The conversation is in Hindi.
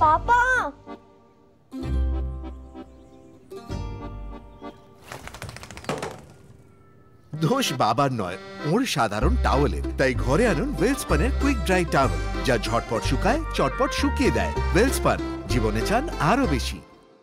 पापा दोष बाबार नय ओर साधारण टावेलेर ताई घरे आनुन वेल्सपनेर क्विक ड्राई टावेल जा झटपट शुकाय चटपट शुकिये देय। वेल्सपन जीवने चान आरो बेशी।